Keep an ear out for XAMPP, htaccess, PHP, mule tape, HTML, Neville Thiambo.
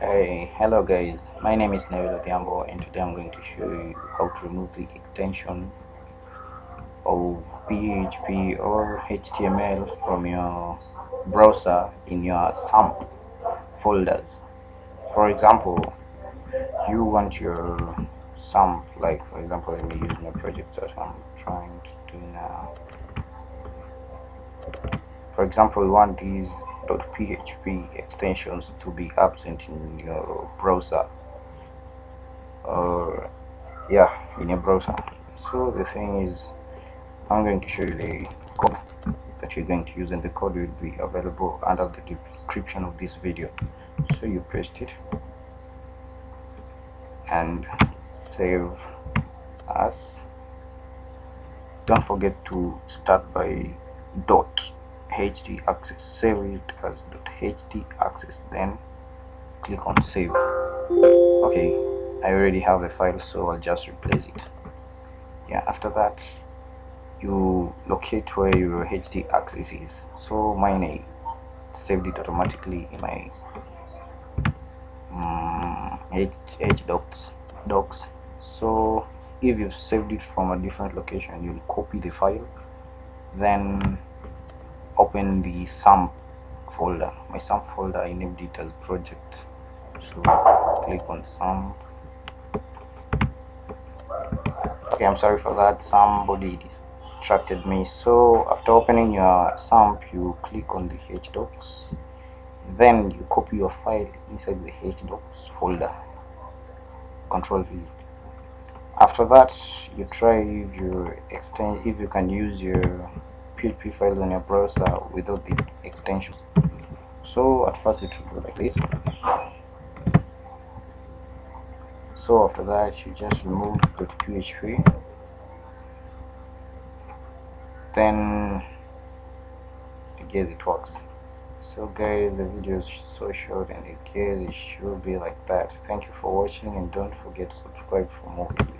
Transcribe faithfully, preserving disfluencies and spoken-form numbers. Hey, hello guys, my name is Neville Thiambo, and today I'm going to show you how to remove the extension of P H P or H T M L from your browser in your XAMPP folders. For example, you want your XAMPP, like for example, let me use my project that I'm trying to do now. For example, you want these .php extensions to be absent in your browser, or yeah, in your browser. So the thing is, I'm going to show you the code that you're going to use, and the code will be available under the description of this video. So you paste it and save as. Don't forget to start by dot htaccess, save it as .htaccess, then click on save. Okay, I already have the file, so I'll just replace it. Yeah, after that you locate where your htaccess is. So mine, I saved it automatically in my um, h docs docs. So if you've saved it from a different location, you'll copy the file, then open the XAMPP folder. My XAMPP folder, I named it as project, so click on XAMPP. Okay, I'm sorry for that, somebody distracted me. So after opening your XAMPP, you click on the hdocs, then you copy your file inside the hdocs folder, control V. After that, you try if you extend if you can use your P H P files on your browser without the extension. So at first it should go like this. So after that you just remove .php, then I guess it works. So guys, the video is so short, and I guess it should be like that. Thank you for watching, and don't forget to subscribe for more videos.